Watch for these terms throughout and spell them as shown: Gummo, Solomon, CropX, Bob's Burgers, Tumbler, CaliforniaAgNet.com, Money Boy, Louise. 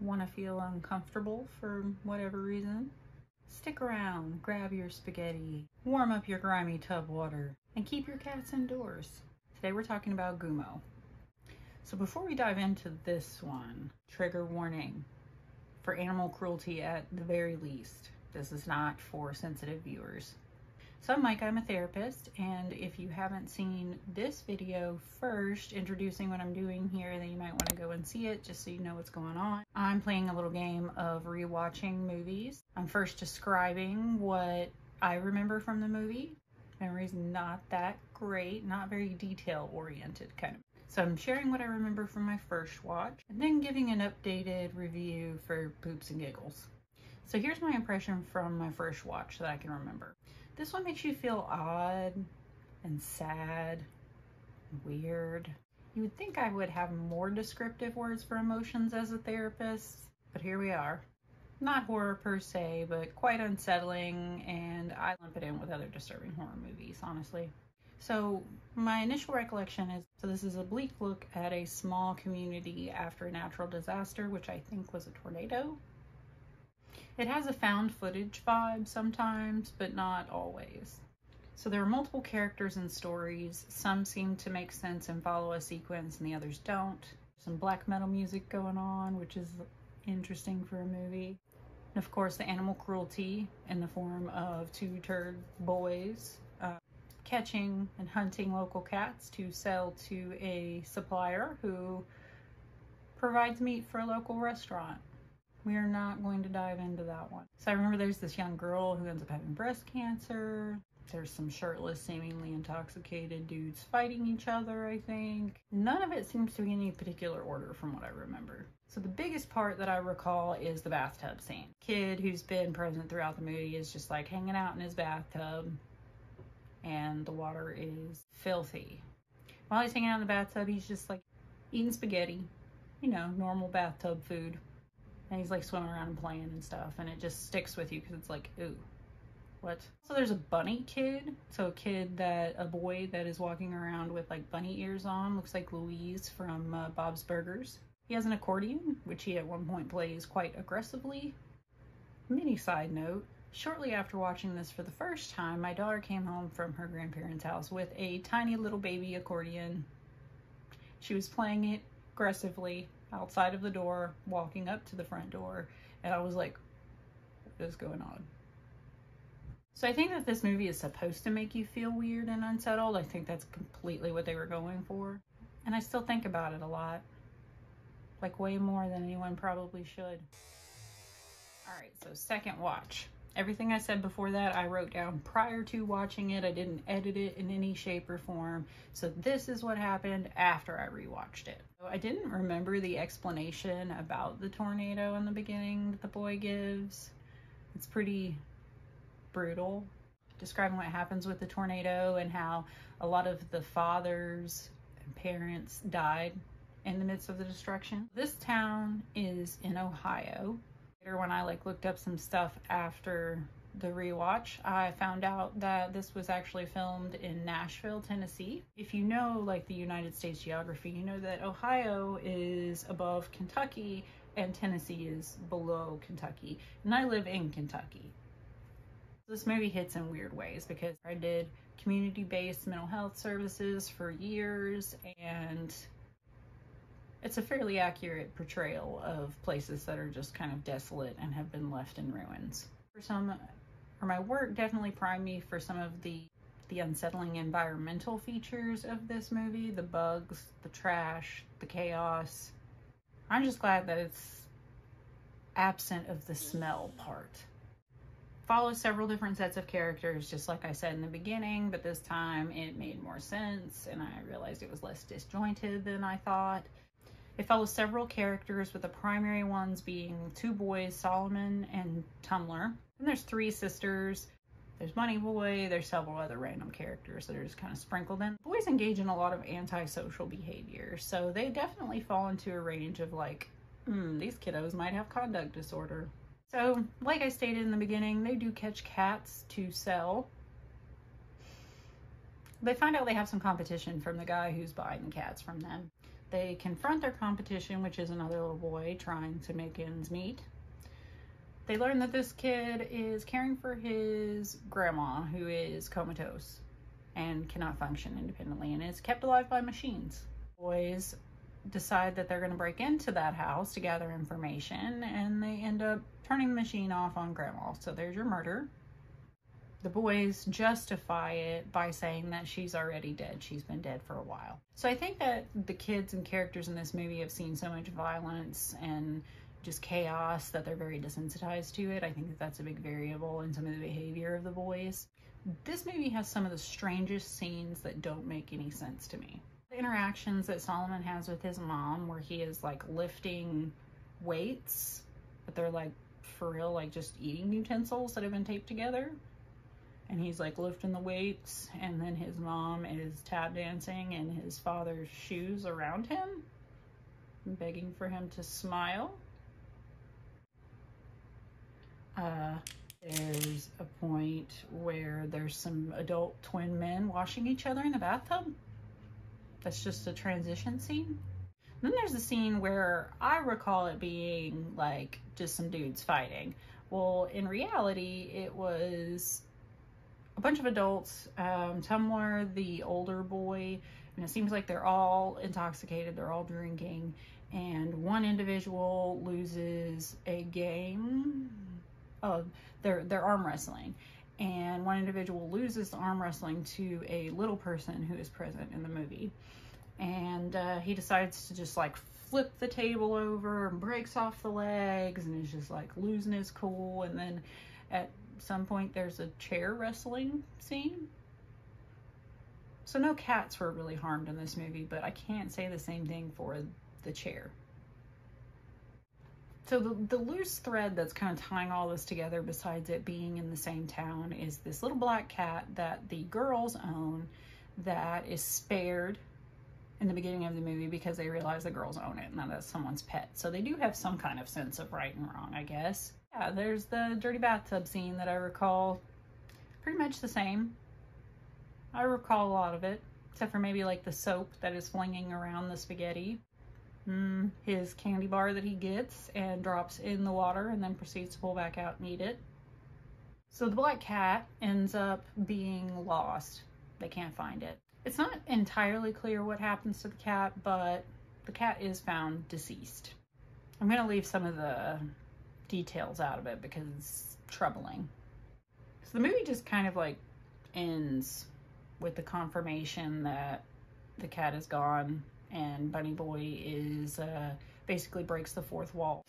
want to feel uncomfortable for whatever reason, stick around, grab your spaghetti, warm up your grimy tub water, and keep your cats indoors. Today we're talking about Gummo. So before we dive into this one, trigger warning for animal cruelty at the very least. This is not for sensitive viewers. So I'm Mike, I'm a therapist, and if you haven't seen this video first, introducing what I'm doing here, then you might want to go and see it just so you know what's going on. I'm playing a little game of rewatching movies. I'm first describing what I remember from the movie. Memory's not that great, not very detail-oriented kind of. So I'm sharing what I remember from my first watch, and then giving an updated review for poops and giggles. So here's my impression from my first watch that I can remember. This one makes you feel odd and sad, and weird. You would think I would have more descriptive words for emotions as a therapist, but here we are. Not horror per se, but quite unsettling, and I lump it in with other disturbing horror movies, honestly. So my initial recollection is, so this is a bleak look at a small community after a natural disaster, which I think was a tornado. It has a found footage vibe sometimes, but not always. So there are multiple characters and stories. Some seem to make sense and follow a sequence and the others don't. Some black metal music going on, which is interesting for a movie. And of course the animal cruelty in the form of two turd boys catching and hunting local cats to sell to a supplier who provides meat for a local restaurant. We are not going to dive into that one. So I remember there's this young girl who ends up having breast cancer. There's some shirtless, seemingly intoxicated dudes fighting each other, I think. None of it seems to be in any particular order from what I remember. So the biggest part that I recall is the bathtub scene. Kid who's been present throughout the movie is just like hanging out in his bathtub, and the water is filthy. While he's hanging out in the bathtub, he's just like eating spaghetti, you know, normal bathtub food. And he's like swimming around and playing and stuff, and it just sticks with you because it's like, ooh, what? So there's a bunny kid. So a boy that is walking around with like bunny ears on, looks like Louise from Bob's Burgers. He has an accordion, which he at one point plays quite aggressively. Mini side note, shortly after watching this for the first time, my daughter came home from her grandparents' house with a tiny little baby accordion. She was playing it aggressively outside of the door, walking up to the front door, and I was like, what is going on? So I think that this movie is supposed to make you feel weird and unsettled. I think that's completely what they were going for. And I still think about it a lot, like way more than anyone probably should. All right, so second watch. Everything I said before that, I wrote down prior to watching it. I didn't edit it in any shape or form. So this is what happened after I rewatched it. I didn't remember the explanation about the tornado in the beginning that the boy gives. It's pretty brutal, describing what happens with the tornado and how a lot of the fathers and parents died in the midst of the destruction. This town is in Ohio. When I like looked up some stuff after the rewatch, I found out that this was actually filmed in Nashville, Tennessee. If you know like the United States geography, you know that Ohio is above Kentucky and Tennessee is below Kentucky, and I live in Kentucky. This movie hits in weird ways because I did community-based mental health services for years, and it's a fairly accurate portrayal of places that are just kind of desolate and have been left in ruins. My work definitely primed me for some of the unsettling environmental features of this movie, the bugs, the trash, the chaos. I'm just glad that it's absent of the smell part. Follows several different sets of characters, just like I said in the beginning, but this time it made more sense and I realized it was less disjointed than I thought. It follows several characters, with the primary ones being two boys, Solomon and Tumbler. And there's three sisters, there's Money Boy, there's several other random characters that are just kind of sprinkled in. Boys engage in a lot of antisocial behavior, so they definitely fall into a range of like, these kiddos might have conduct disorder. So, like I stated in the beginning, they do catch cats to sell. They find out they have some competition from the guy who's buying cats from them. They confront their competition, which is another little boy trying to make ends meet. They learn that this kid is caring for his grandma, who is comatose and cannot function independently and is kept alive by machines. Boys decide that they're going to break into that house to gather information, and they end up turning the machine off on grandma. So there's your murder. The boys justify it by saying that she's already dead. She's been dead for a while. So I think that the kids and characters in this movie have seen so much violence and just chaos that they're very desensitized to it. I think that that's a big variable in some of the behavior of the boys. This movie has some of the strangest scenes that don't make any sense to me. The interactions that Solomon has with his mom, where he is like lifting weights, but they're like for real, like just eating utensils that have been taped together. And he's like lifting the weights, and then his mom is tap dancing in his father's shoes around him, begging for him to smile. There's a point where there's some adult twin men washing each other in the bathtub. That's just a transition scene. And then there's the scene where I recall it being like just some dudes fighting. Well, in reality, it was a bunch of adults, Tumbler, the older boy, and it seems like they're all intoxicated, they're all drinking, and one individual loses a game. Oh, they're arm wrestling, and one individual loses the arm wrestling to a little person who is present in the movie, and he decides to just like flip the table over and breaks off the legs and is just like losing his cool. And then at some point there's a chair wrestling scene. So no cats were really harmed in this movie, but I can't say the same thing for the chair. So the loose thread that's kind of tying all this together, besides it being in the same town, is this little black cat that the girls own that is spared in the beginning of the movie because they realize the girls own it and that that's someone's pet. So they do have some kind of sense of right and wrong, I guess. Yeah, there's the dirty bathtub scene that I recall pretty much the same. I recall a lot of it, except for maybe like the soap that is flinging around the spaghetti. His candy bar that he gets and drops in the water and then proceeds to pull back out and eat it. So the black cat ends up being lost. They can't find it. It's not entirely clear what happens to the cat, but the cat is found deceased. I'm going to leave some of the details out of it because it's troubling. So the movie just kind of like ends with the confirmation that the cat is gone. And Bunny Boy is basically breaks the fourth wall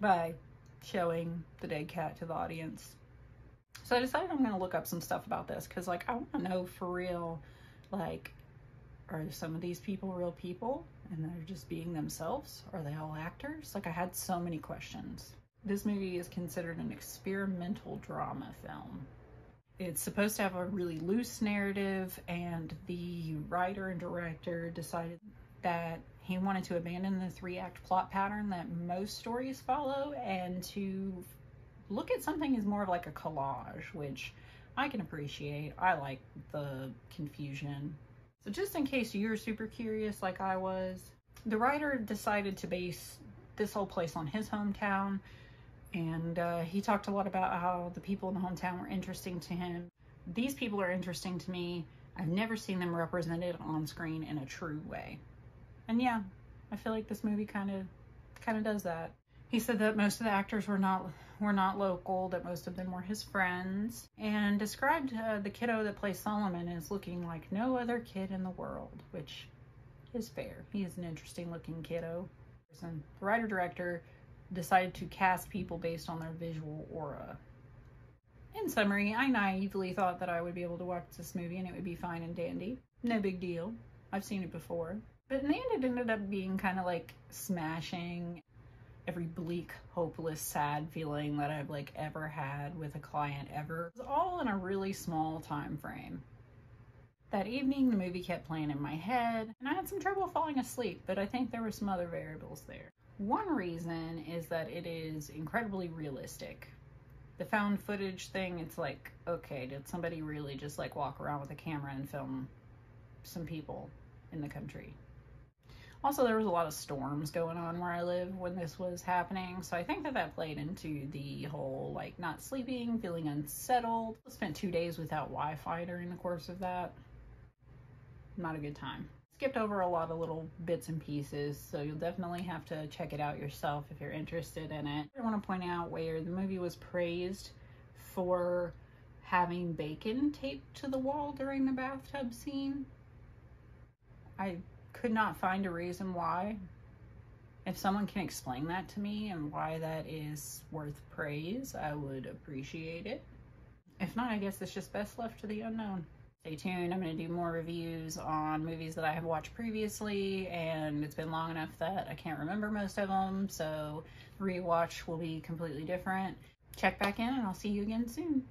by showing the dead cat to the audience. So I decided I'm going to look up some stuff about this, because like I want to know for real, like, are some of these people real people and they're just being themselves? Are they all actors? Like, I had so many questions. This movie is considered an experimental drama film. It's supposed to have a really loose narrative, and the writer and director decided that he wanted to abandon the three-act plot pattern that most stories follow and to look at something as more of like a collage, which I can appreciate. I like the confusion. So just in case you're super curious like I was, the writer decided to base this whole place on his hometown. And he talked a lot about how the people in the hometown were interesting to him. These people are interesting to me. I've never seen them represented on screen in a true way. And yeah, I feel like this movie kind of does that. He said that most of the actors were not local, that most of them were his friends, and described the kiddo that plays Solomon as looking like no other kid in the world, which is fair. He is an interesting looking kiddo. And the writer-director decided to cast people based on their visual aura. In summary, I naively thought that I would be able to watch this movie and it would be fine and dandy. No big deal. I've seen it before. But in the end, it ended up being kind of like smashing every bleak, hopeless, sad feeling that I've like ever had with a client ever. It was all in a really small time frame. That evening, the movie kept playing in my head, and I had some trouble falling asleep, but I think there were some other variables there. One reason is that it is incredibly realistic. The found footage thing, it's like, okay, did somebody really just like walk around with a camera and film some people in the country? Also, there was a lot of storms going on where I live when this was happening, so I think that that played into the whole, like, not sleeping, feeling unsettled. I spent 2 days without Wi-Fi during the course of that. Not a good time. Skipped over a lot of little bits and pieces, so you'll definitely have to check it out yourself if you're interested in it. I want to point out where the movie was praised for having bacon taped to the wall during the bathtub scene. I could not find a reason why. If someone can explain that to me and why that is worth praise, I would appreciate it. If not, I guess it's just best left to the unknown. Stay tuned, I'm going to do more reviews on movies that I have watched previously, and it's been long enough that I can't remember most of them, so rewatch will be completely different. Check back in and I'll see you again soon.